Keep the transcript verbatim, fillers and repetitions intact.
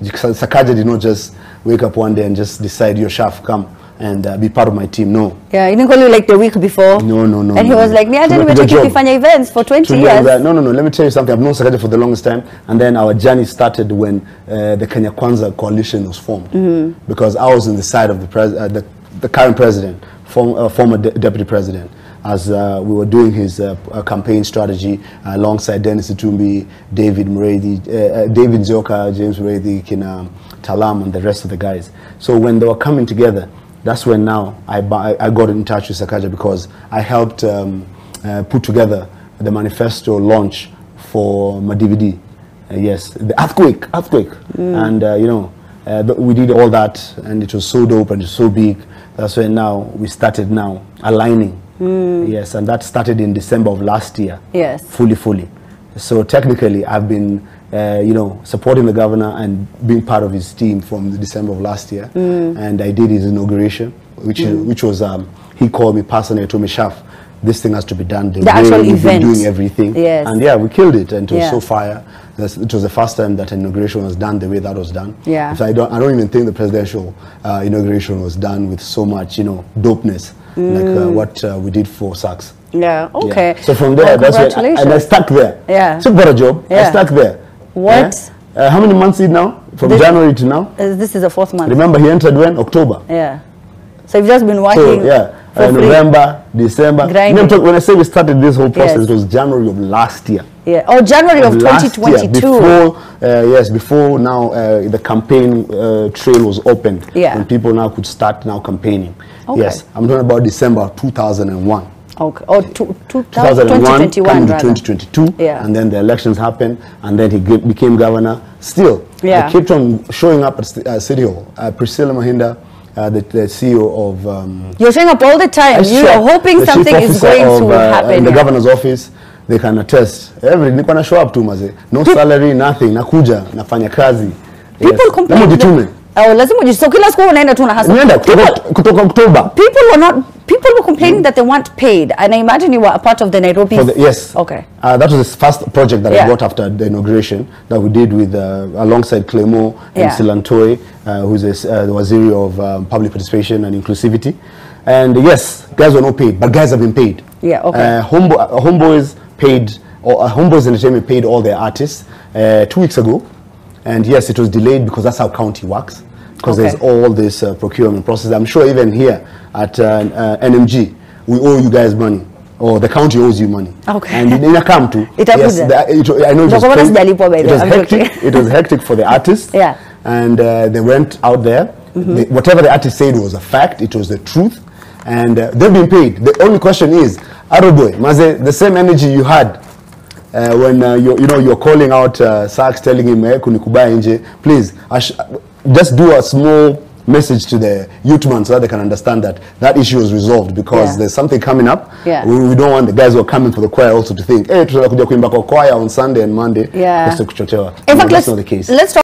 Sakaja did not just wake up one day and just decide, "Yo, Shaf, come and uh, be part of my team." No. Yeah, he didn't call you like the week before. No, no, no. And he no, was no. like, "Me, I didn't even take Kifanya events for twenty years." No, no, no. Let me tell you something. I've known Sakaja for the longest time, and then our journey started when uh, the Kenya Kwanza coalition was formed. Mm-hmm. Because I was on the side of the pres uh, the, the current president, form uh, former de deputy president. As uh, we were doing his uh, campaign strategy uh, alongside Dennis Itumbi, David Murady, uh, uh, David Zoka, James Murady, Kina Talam, and the rest of the guys. So when they were coming together, that's when now I, I got in touch with Sakaja, because I helped um, uh, put together the manifesto launch for my D V D. Uh, yes, the earthquake, earthquake. Mm. And, uh, you know, uh, we did all that, and it was so dope and so big. That's when now we started now aligning. Mm. Yes, and that started in December of last year. Yes, fully, fully. So technically, I've been, uh, you know, supporting the governor and being part of his team from December of last year. Mm. And I did his inauguration, which mm. is, which was um, he called me personally and told me, "Shaf, this thing has to be done. The, the way actual we've event. Been doing everything." Yes, and yeah, we killed it, and it was yeah. so fire. It was the first time that inauguration was done the way that was done. Yeah, so I don't, I don't even think the presidential uh, inauguration was done with so much, you know, dopeness. Mm. Like uh, what uh, we did for Saks. Yeah, okay. Yeah. So from there, oh, that's what, and I stuck there. Yeah. Took for a job. Yeah. I stuck there. What? Yeah. Uh, how many months is it now? From this, January to now? Uh, this is the fourth month. Remember, he entered when? October. Yeah. So you've just been working. So, yeah. For uh, November, free. December. Grinding. When I say we started this whole process, yes. it was January of last year. Yeah. Oh, January of, of twenty twenty-two. Before, uh, yes, before now uh, the campaign uh, trail was opened. Yeah. And people now could start now campaigning. Okay. Yes, I'm talking about December two thousand one. Okay. Oh, two, two, two thousand one, twenty twenty-two, yeah. And then the elections happened, and then he became governor. Still, yeah. I kept on showing up at uh, City Hall. Uh, Priscilla Mahinda, uh, the, the C E O of... Um, You're showing up all the time. You are hoping something is going of, to uh, happen. In the yeah. governor's office, they can attest. Every, I'm going to show up to Maze. No Pe salary, nothing. Nakuja, nafanya kazi. People yes. complain. Oh, lazima so kila siku unaenda tu na hasa. Kutoka October. People were not people were complaining mm. that they weren't paid, and I imagine you were a part of the Nairobi. The, yes. Okay. Uh, that was the first project that yeah. I got after the inauguration that we did with uh, alongside Clemo and yeah. Silantoi, uh, who's a, uh, the Waziri of um, Public Participation and Inclusivity. And yes, guys were not paid, but guys have been paid. Yeah. Okay. Uh, Homeboy, uh, Homeboys paid, or uh, Homeboys Entertainment paid all their artists uh, two weeks ago. And yes, it was delayed because that's how county works. Because okay. there's all this uh, procurement process. I'm sure even here at uh, uh, N M G, we owe you guys money. Or the county owes you money. Okay. And in a come to, it, yes, the, it, I know it was, it was hectic. It was hectic for the artists. Yeah. And uh, they went out there. Mm-hmm. They, whatever the artist said was a fact. It was the truth. And uh, they've been paid. The only question is, Aruboy, Maze, the same energy you had Uh, when uh, you you know you're calling out uh, Saks, telling him, "Hey, kunikubaya nje, please, ash just do a small message to the youth man so that they can understand that that issue is resolved, because yeah. there's something coming up. Yeah. We, we don't want the guys who are coming for the choir also to think, 'Hey, tutakuja kuimba kwa choir on Sunday and Monday.' Yeah. In fact, no, that's not the case. Let's talk